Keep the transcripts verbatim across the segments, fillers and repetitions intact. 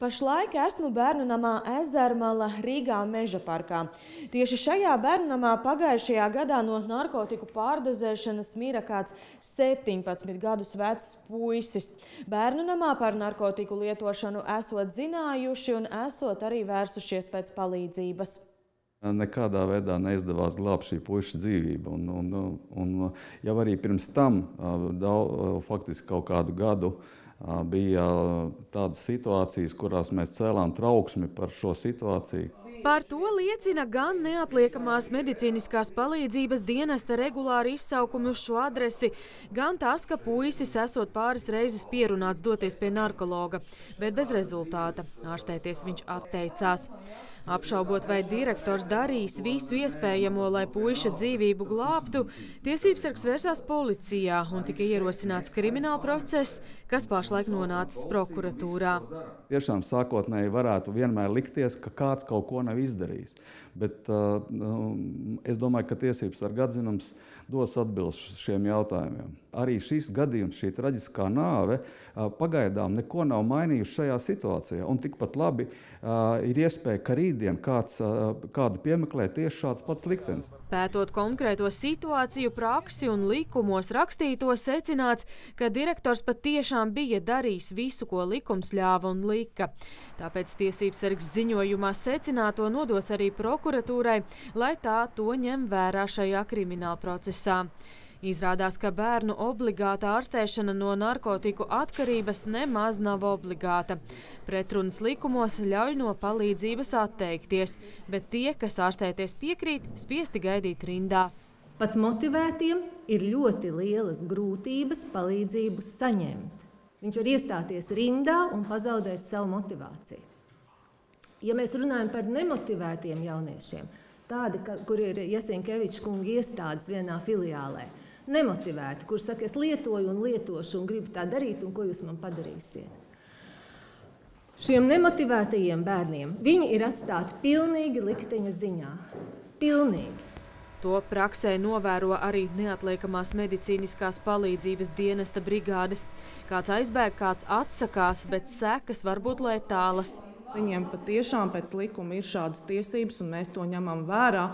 Pašlaik esmu bērnu namā Ezermala Rīgā Mežaparkā. Tieši šajā bērnu namā pagājušajā gadā no narkotiku pārdozēšanas mira kāds septiņpadsmit gadus vecs puisis. Bērnu namā par narkotiku lietošanu esot zinājuši un esot arī vērsušies pēc palīdzības. Nekādā veidā neizdevās glābt šī puiša dzīvību. Un, un, un, jau arī pirms tam, daudz, faktiski kaut kādu gadu, bija tādas situācijas, kurās mēs cēlām trauksmi par šo situāciju. Par to liecina gan neatliekamās medicīniskās palīdzības dienesta regulāri izsaukumi uz šo adresi, gan tas, ka puisis esot pāris reizes pierunāts doties pie narkologa, bet bez rezultāta. Ārstēties viņš atteicās. Apšaubot, vai direktors darīs visu iespējamo, lai puiša dzīvību glābtu, tiesībsargs vērsās policijā un tika ierosināts krimināla process, kas pašlaik nonācis prokuratūrā. Tiešām sākotnēji varētu vienmēr likties, ka kāds kaut ko nav izdarījis. Bet uh, es domāju, ka tiesībsarga atzinums dos atbildes šiem jautājumiem. Arī šis gadījums, šī traģiskā nāve, uh, pagaidām neko nav mainījusi šajā situācijā. Un tikpat labi uh, ir iespēja, ka rītdien kāds, uh, kādu piemeklē tieši šāds pats liktenis. Pētot konkrēto situāciju, praksi un likumos rakstīto, secināts, ka direktors patiešām bija darījis visu, ko likums ļāva un lika. Tāpēc tiesībsargs ziņojumā secināto nodos arī prokuratūrai, lai tā to ņem vērā šajā krimināla procesā. Izrādās, ka bērnu obligāta ārstēšana no narkotiku atkarības nemaz nav obligāta. Pretrunas likumos ļauj no palīdzības atteikties, bet tie, kas ārstēties piekrīt, spiesti gaidīt rindā. Pat motivētiem ir ļoti lielas grūtības palīdzību saņemt. Viņš var iestāties rindā un pazaudēt savu motivāciju. Ja mēs runājam par nemotivētiem jauniešiem, tādi, kur ir Jasenkeviča kunga iestādes vienā filiālē, nemotivēti, kur saka, es lietoju un lietošu un gribu tā darīt, un ko jūs man padarīsiet. Šiem nemotivētajiem bērniem viņi ir atstāti pilnīgi likteņa ziņā. Pilnīgi. To praksē novēro arī neatliekamās medicīniskās palīdzības dienesta brigādes. Kāds aizbēg, kāds atsakās, bet sekas var būt letālas. Viņiem patiešām pēc likuma ir šādas tiesības, un mēs to ņemam vērā,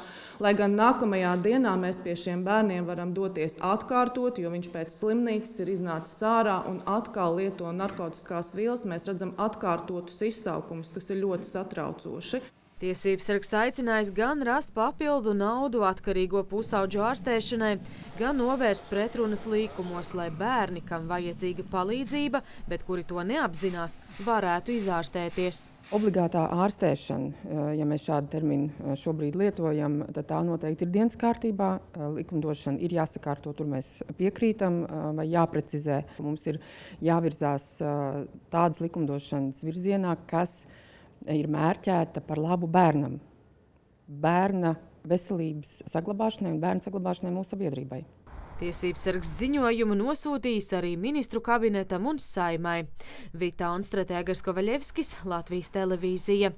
lai gan nākamajā dienā mēs pie šiem bērniem varam doties atkārtot, jo viņš pēc slimnīcas ir iznācis ārā un atkal lieto narkotiskās vielas. Mēs redzam atkārtotus izsaukumus, kas ir ļoti satraucoši. Tiesībsargs aicinājis gan rast papildu naudu atkarīgo pusaudžu ārstēšanai, gan novērst pretrunas līkumos, lai bērni, kam vajadzīga palīdzība, bet kuri to neapzinās, varētu izārstēties. Obligātā ārstēšana, ja mēs šādu terminu šobrīd lietojam, tad tā noteikti ir dienas kārtībā. Likumdošana ir jāsakārto, tur mēs piekrītam vai jāprecizē. Mums ir jāvirzās tādas likumdošanas virzienā, kas ir mērķēta par labu bērnam, bērna veselības saglabāšanai un bērna saglabāšanai mūsu sabiedrībai. Tiesībsargs ziņojumu nosūtījis arī ministru kabinetam un saimai. Vita Stratēgovska Kovaļevskis, Latvijas televīzija.